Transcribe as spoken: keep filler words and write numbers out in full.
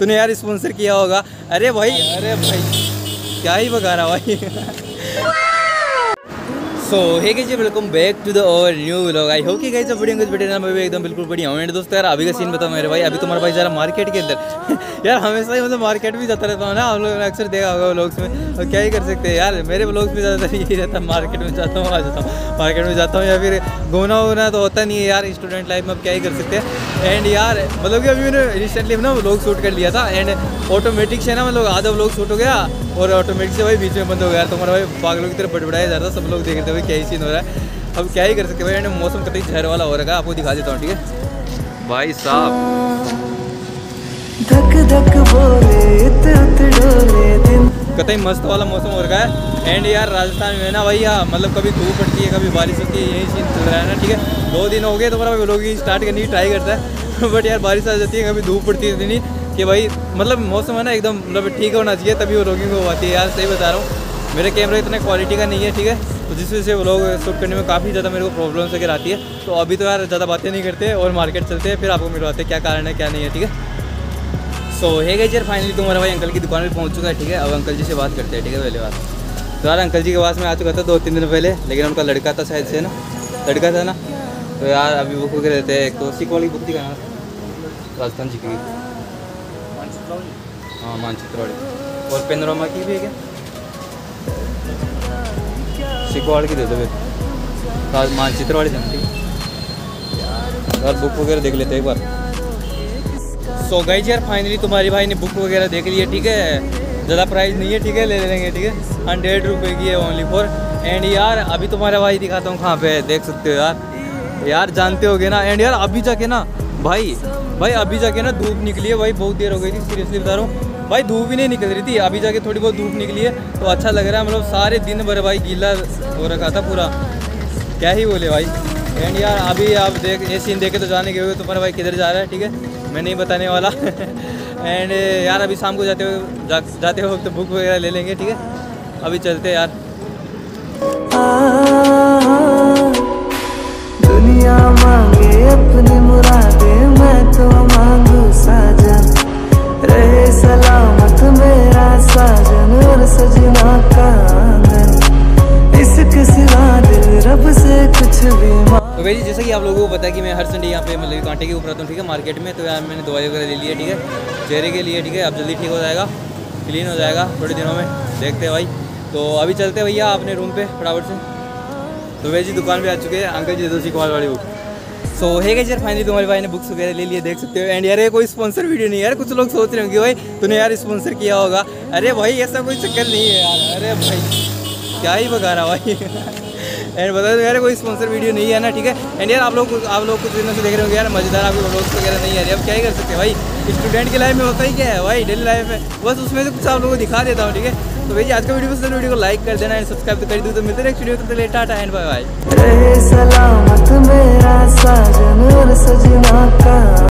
तूने यार स्पॉन्सर किया होगा। अरे भाई अरे भाई क्या ही बता रहा भाई। So hey guys, welcome back to the और न्यू व्लॉग। आई होप कि गाइस आप बढ़िया होंगे। वीडियो में भी एकदम बिल्कुल बढ़िया हूँ। एंड दोस्तों यार अभी का सीन बताओ मेरे भाई। अभी तुम्हारे भाई जरा मार्केट के अंदर यार हमेशा ही मतलब मार्केट भी जाता रहता हूँ ना, हम लोगों ने अक्सर देखा होगा व्लॉग्स में। और क्या ही कर सकते हैं यार, मेरे व्लॉग्स में ज़्यादातर यही रहता है, मार्केट में जाता हूँ आ जाता हूँ, मार्केट में जाता हूँ या फिर घूमना वूना तो होता नहीं है यार स्टूडेंट लाइफ में, अब क्या ही कर सकते हैं। एंड यार मतलब कि अभी मैंने रिसेंटली ना व्लॉग शूट कर लिया था एंड ऑटोमेटिक से ना मतलब आधा व्लॉग शूट हो गया और ऑटोमेटिक से भाई बीच में बंद हो गया। तुम्हारा भाई पागलों की तरफ बड़बड़ाया जा रहा, सब लोग देख रहे थे क्या ही सीन हो रहा है। अब क्या ही कर सकते हैं भाई, मौसम कतई जहर वाला हो रहा है। आपको दिखा देता हूँ ठीक है भाई साहब, कतई मस्त वाला मौसम हो रहा है। एंड यार राजस्थान में ना भाई यहाँ मतलब कभी धूप पड़ती है कभी बारिश होती है, यही सीन चल रहा है ना ठीक है। दो दिन हो गए तुम्हारा भाई व्लॉग स्टार्ट करने की ट्राई करता है बट यार बारिश आ जाती है कभी धूप पड़ती है इतनी कि भाई मतलब मौसम है ना एकदम मतलब ठीक होना चाहिए तभी वो व्लॉगिंग हो पाती है यार। सही बता रहा हूँ, मेरे कैमरा इतने क्वालिटी का नहीं है ठीक है, तो जिस वजह से व्लॉग शूट करने में काफ़ी ज़्यादा मेरे को प्रॉब्लम्स वगैरह आती है। तो अभी तो यार ज़्यादा बातें नहीं करते और मार्केट चलते हैं, फिर आपको मिलवाते हैं क्या कारण है क्या नहीं है ठीक है। सो हे गाइस यार फाइनली तुम्हारा भाई अंकल की दुकान पर पहुँच चुका है ठीक है। अब अंकल जी से बात करते हैं ठीक है। पहले बात तो यार अंकल जी के पास में आ चुका था दो तीन दिन पहले, लेकिन उनका लड़का था शायद से ना, लड़का था ना, तो यार अभी बुक वगैरह रहते हैं। एक तो सिख वाली बुक दिखाना राजस्थान जी की, हाँ मानचित्र वाली, और पेनोरामा की भी है क्या, सिकवाड़ की दे दो भाई, मानचित्र वाली जानती यार। बुक वगैरह देख लेते हैं एक बार। सो गाइस यार फाइनली तुम्हारी भाई ने बुक वगैरह देख ली है ठीक है, ज़्यादा प्राइस नहीं है ठीक है, ले लेंगे ठीक है। हंड्रेड रुपये की है ओनली फॉर। एंड यार अभी तुम्हारा भाई दिखाता हूँ कहाँ पे, देख सकते हो यार, यार जानते होगे ना। एंड यार अभी जाके ना भाई भाई अभी जाके ना धूप निकली है भाई, बहुत देर हो गई थी सीरियसली बता रहा हूँ भाई, धूप ही नहीं निकल रही थी। अभी जाके थोड़ी बहुत धूप निकली है तो अच्छा लग रहा है, मतलब सारे दिन भर भाई गीला हो रखा था पूरा, क्या ही बोले भाई। एंड यार अभी आप देख ये सीन देखे तो जाने गए हो तुम्हारा भाई किधर जा रहा है ठीक है, मैं नहीं बताने वाला एंड यार अभी शाम को जाते हुए जा, जाते हुए तो बुक वगैरह ले लेंगे ठीक है। अभी चलते यार दुनिया मांगे अपनी मुरादे, मैं तो मांगू साजन रहे सलामत मेरा साजन और सजना का आंगन, इसके सिवा दिल रब से कुछ भी। तो भाई जैसा कि आप लोगों को पता है कि मैं हर संडे यहाँ पे मतलब कांटे के ऊपर आता हूँ ठीक है मार्केट में। तो यार मैंने दवाई वगैरह ले ली है ठीक है चेहरे के लिए ठीक है, अब जल्दी ठीक हो जाएगा, क्लीन हो जाएगा थोड़े दिनों में, देखते हैं भाई। तो अभी चलते भैया अपने रूम पे फटाफट से। तो भाई जी दुकान पे आ चुके हैं अंकल जी दोषी कॉल वाली बुक। सो हे गाइस यार फाइनली तुम्हारे भाई ने बुक्स वगैरह ले लिए, देख सकते हो। एंड यार ये कोई स्पॉन्सर वीडियो नहीं है यार, कुछ लोग सोच रहे होंगे भाई तूने यार स्पॉन्सर किया होगा। अरे भाई ऐसा कोई चक्कर नहीं है यार, अरे भाई क्या ही बता रहा भाई एंड बता दो यार कोई स्पॉन्सर वीडियो नहीं है ना ठीक है। एंड यार आप लोग आप लोग कुछ दिनों से देख रहे होंगे यार मज़ेदार आपको व्लॉग्स वगैरह नहीं आ रही, अब क्या ही कर सकते हैं भाई, स्टूडेंट की लाइफ में होता ही क्या है भाई, डेली लाइफ में बस उसमें से कुछ आप लोगों को दिखा देता हूँ ठीक है। तो भैया आज का वीडियो पसंद है, वीडियो को लाइक कर देना एंड सब्सक्राइब तो कर दो। तो मिलते हैं नेक्स्ट वीडियो, तब तक टाटा एंड बाय बाय। रहे सलामत मेरा साजन और सजना का।